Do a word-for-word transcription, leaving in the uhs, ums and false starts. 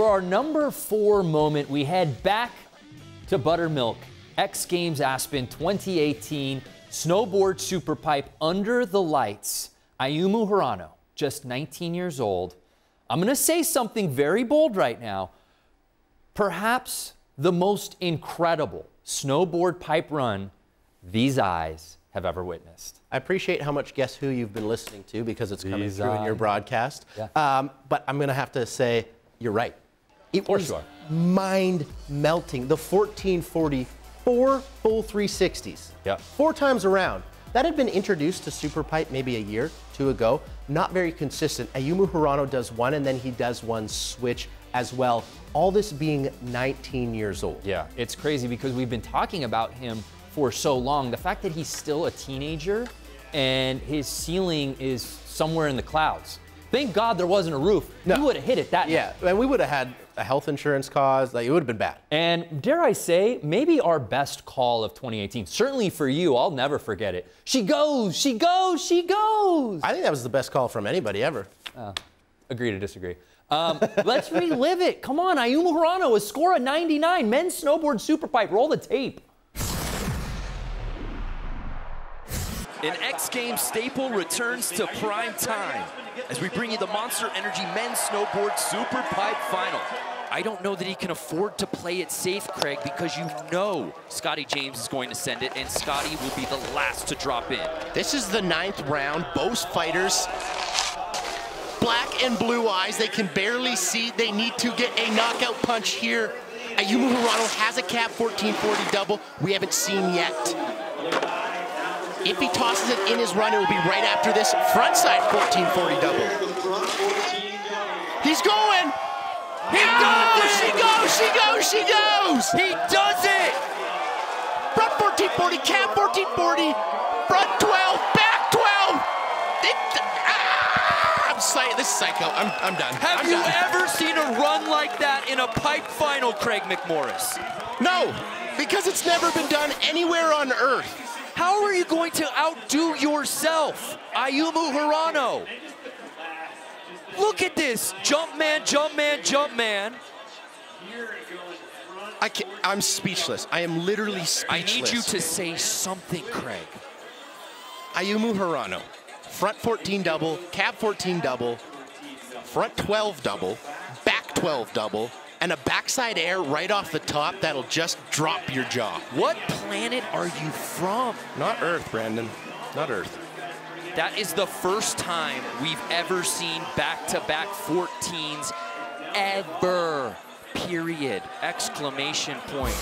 For our number four moment, we head back to Buttermilk X Games Aspen twenty eighteen, snowboard superpipe under the lights. Ayumu Hirano, just nineteen years old. I'm gonna say something very bold right now. Perhaps the most incredible snowboard pipe run these eyes have ever witnessed. I appreciate how much Guess Who you've been listening to, because it's these coming through eyes. in your broadcast. Yeah. Um, but I'm gonna have to say, you're right. It For was sure. mind-melting. The fourteen forty, four full three sixties. Yeah. Four times around. That had been introduced to Superpipe maybe a year, two ago. Not very consistent. Ayumu Hirano does one, and then he does one switch as well. All this being nineteen years old. Yeah, it's crazy because we've been talking about him for so long. The fact that he's still a teenager and his ceiling is somewhere in the clouds. Thank God there wasn't a roof. No. You would have hit it that yeah. night. Yeah, and we would have had a health insurance cause. Like, it would have been bad. And dare I say, maybe our best call of twenty eighteen. Certainly for you, I'll never forget it. She goes, she goes, she goes. I think that was the best call from anybody ever. Uh, agree to disagree. Um, let's relive it. Come on, Ayumu Hirano, a score of ninety-nine. Men's snowboard superpipe. Roll the tape. An X Games staple returns to prime time as we bring you the Monster Energy Men's Snowboard Superpipe Final. I don't know that he can afford to play it safe, Craig, because you know Scotty James is going to send it, and Scotty will be the last to drop in. This is the ninth round. Both fighters, black and blue eyes. They can barely see. They need to get a knockout punch here. Ayumu Hirano has a cap fourteen forty double we haven't seen yet. If he tosses it in his run, it will be right after this frontside fourteen forty double. He's going! He goes! She goes! She goes! She goes! He does it! Front fourteen forty, cap fourteen forty, front twelve, back twelve! It, ah, I'm psyched. This is psycho. I'm, I'm done. Have I'm you done. ever seen a run like that in a pipe final, Craig McMorris? No, because it's never been done anywhere on Earth. How are you going to outdo yourself, Ayumu Hirano? Look at this, jump man, jump man, jump man. I can't, I'm speechless. I am literally speechless. I need you to say something, Craig. Ayumu Hirano, front fourteen double, cab fourteen double, front twelve double, back twelve double, and a backside air right off the top that'll just drop your jaw. What planet are you from? Not Earth, Brandon. Not Earth. That is the first time we've ever seen back-to-back fourteens ever, period, exclamation point.